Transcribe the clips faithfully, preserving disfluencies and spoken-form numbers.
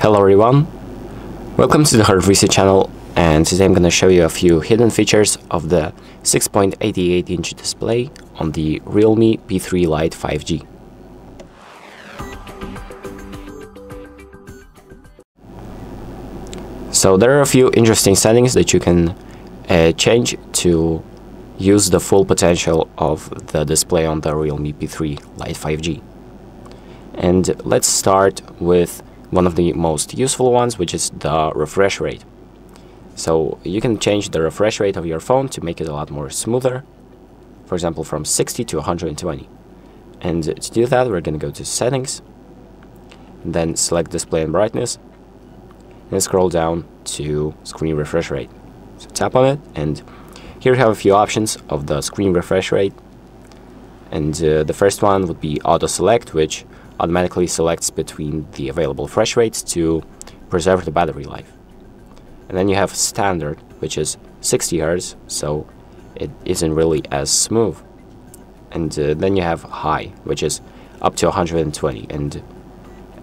Hello everyone, welcome to the HardReset channel, and today I'm gonna show you a few hidden features of the six point eight eight inch display on the Realme P three Lite five G. So there are a few interesting settings that you can uh, change to use the full potential of the display on the Realme P three Lite five G. And let's start with one of the most useful ones, which is the refresh rate. So you can change the refresh rate of your phone to make it a lot more smoother, for example from sixty to one hundred twenty. And to do that, we're going to go to settings, then select display and brightness, and scroll down to screen refresh rate. So tap on it, and here we have a few options of the screen refresh rate. And uh, the first one would be auto select, which automatically selects between the available refresh rates to preserve the battery life. And then you have standard, which is sixty hertz, so it isn't really as smooth. And uh, then you have high, which is up to one hundred twenty, and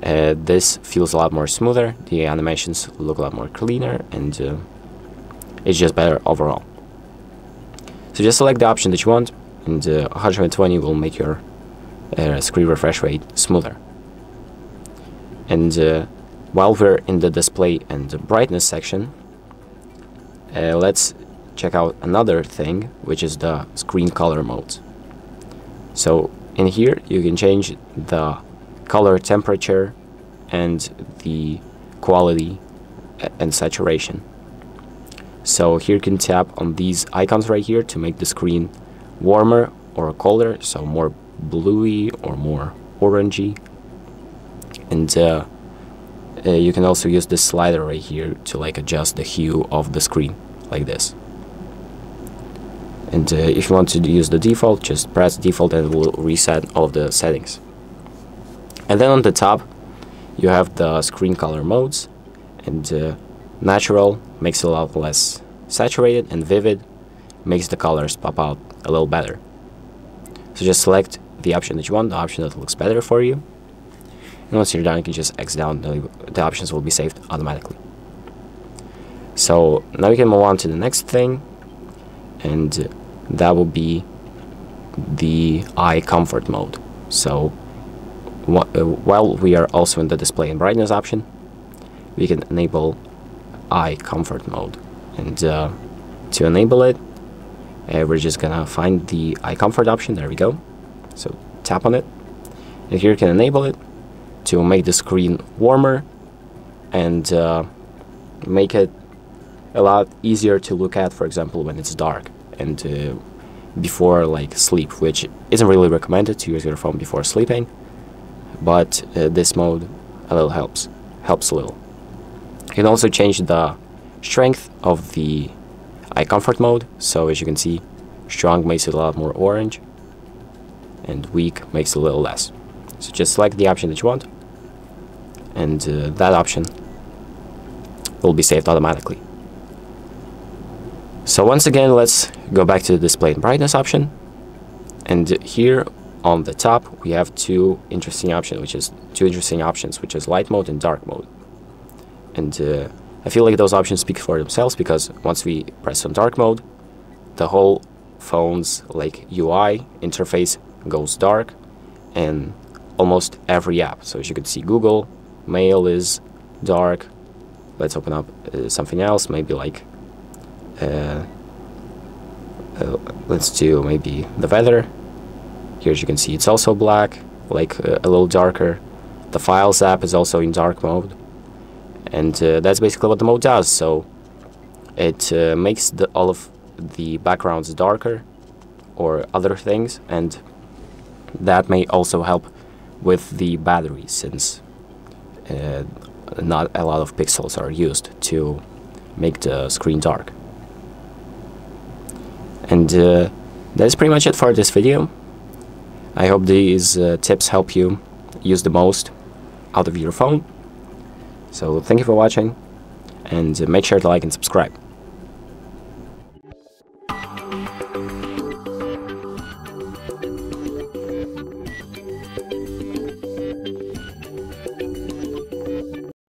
uh, this feels a lot more smoother, the animations look a lot more cleaner, and uh, it's just better overall. So just select the option that you want, and uh, one hundred twenty will make your Uh, screen refresh rate smoother. And uh, while we're in the display and the brightness section, uh, let's check out another thing, which is the screen color mode. So in here you can change the color temperature and the quality and saturation. So here you can tap on these icons right here to make the screen warmer or colder, so more bluey or more orangey. And uh, uh, you can also use this slider right here to like adjust the hue of the screen like this. And uh, if you want to use the default, just press default and it will reset all of the settings. And then on the top you have the screen color modes, and uh, natural makes it a lot less saturated, and vivid makes the colors pop out a little better. So just select the option that you want, the option that looks better for you. And once you're done, you can just X down, the, the options will be saved automatically. So now we can move on to the next thing, and that will be the eye comfort mode. So wh uh, while we are also in the display and brightness option, we can enable eye comfort mode. And uh, to enable it, Uh, we're just gonna find the eye comfort option. There we go. So tap on it, and here you can enable it to make the screen warmer and uh, make it a lot easier to look at, for example when it's dark and uh, before like sleep, which isn't really recommended to use your phone before sleeping, but uh, this mode a little helps helps a little. You can also change the strength of the eye comfort mode, so as you can see, strong makes it a lot more orange and weak makes it a little less. So just select the option that you want, and uh, that option will be saved automatically. So once again, let's go back to the display and brightness option, and here on the top we have two interesting options which is two interesting options which is light mode and dark mode. And uh, I feel like those options speak for themselves, because once we press on dark mode, the whole phone's like U I interface goes dark and almost every app. So as you can see, Google Mail is dark. Let's open up uh, something else, maybe like uh, uh, let's do maybe the weather. Here as you can see, it's also black, like uh, a little darker. The Files app is also in dark mode. And uh, that's basically what the mode does. So it uh, makes the, all of the backgrounds darker or other things, and that may also help with the battery, since uh, not a lot of pixels are used to make the screen dark. And uh, that's pretty much it for this video. I hope these uh, tips help you use the most out of your phone. So thank you for watching, and make sure to like and subscribe.